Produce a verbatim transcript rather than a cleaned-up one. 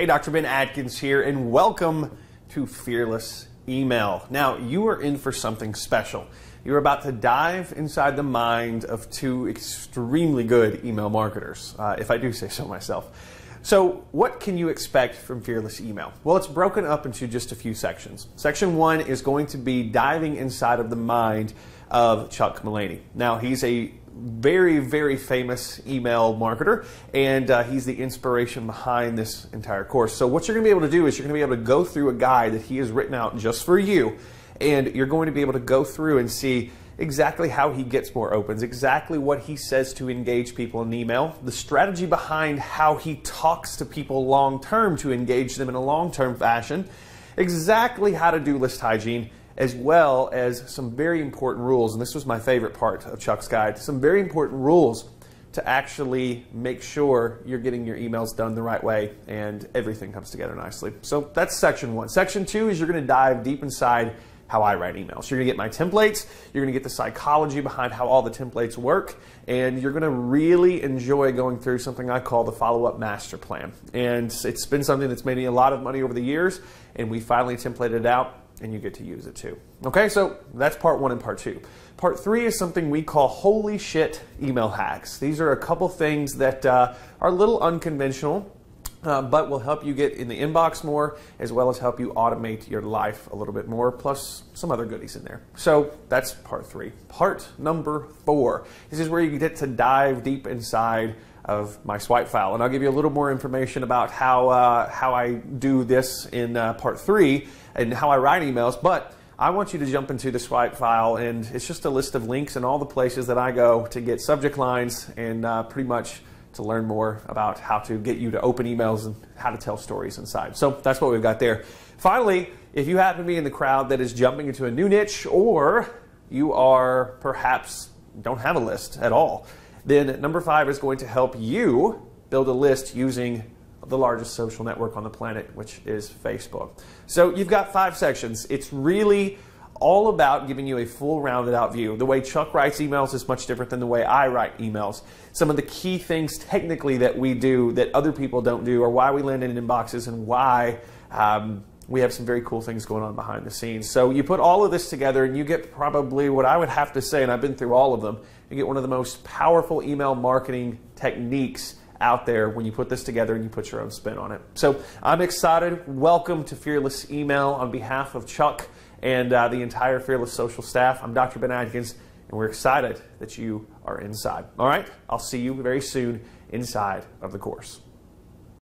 Hey, Doctor Ben Adkins here, and welcome to Fearless Email. Now, you are in for something special. You're about to dive inside the mind of two extremely good email marketers, uh, if I do say so myself. So, what can you expect from Fearless Email? Well, it's broken up into just a few sections. Section one is going to be diving inside of the mind of Chuck Mullaney. Now, he's a very, very famous email marketer, and uh, he's the inspiration behind this entire course. So what you're going to be able to do is you're going to be able to go through a guide that he has written out just for you, and you're going to be able to go through and see exactly how he gets more opens, exactly what he says to engage people in email, the strategy behind how he talks to people long-term to engage them in a long-term fashion, exactly how to do list hygiene, as well as some very important rules, and this was my favorite part of Chuck's guide, some very important rules to actually make sure you're getting your emails done the right way and everything comes together nicely. So that's section one. Section two is you're going to dive deep inside how I write emails. You're going to get my templates, you're going to get the psychology behind how all the templates work, and you're going to really enjoy going through something I call the follow-up master plan. And it's been something that's made me a lot of money over the years, and we finally templated it out, and you get to use it too. Okay, so that's part one and part two. Part three is something we call holy shit email hacks. These are a couple things that uh, are a little unconventional, Uh, but will help you get in the inbox more, as well as help you automate your life a little bit more, plus some other goodies in there. So that's part three. Part number four. This is where you get to dive deep inside of my swipe file, and I'll give you a little more information about how, uh, how I do this in uh, part three and how I write emails, but I want you to jump into the swipe file, and it's just a list of links and all the places that I go to get subject lines and uh, pretty much to learn more about how to get you to open emails and how to tell stories inside. So that's what we've got there. Finally, if you happen to be in the crowd that is jumping into a new niche, or you are perhaps don't have a list at all, then number five is going to help you build a list using the largest social network on the planet, which is Facebook. So you've got five sections. It's really all about giving you a full rounded out view. The way Chuck writes emails is much different than the way I write emails. Some of the key things technically that we do that other people don't do, or why we land in inboxes, and why um, we have some very cool things going on behind the scenes. So you put all of this together and you get probably what I would have to say, and I've been through all of them, you get one of the most powerful email marketing techniques out there when you put this together and you put your own spin on it. So I'm excited. Welcome to Fearless Email. On behalf of Chuck and uh, the entire Fearless Social staff, I'm Doctor Ben Adkins, and we're excited that you are inside. All right, I'll see you very soon inside of the course.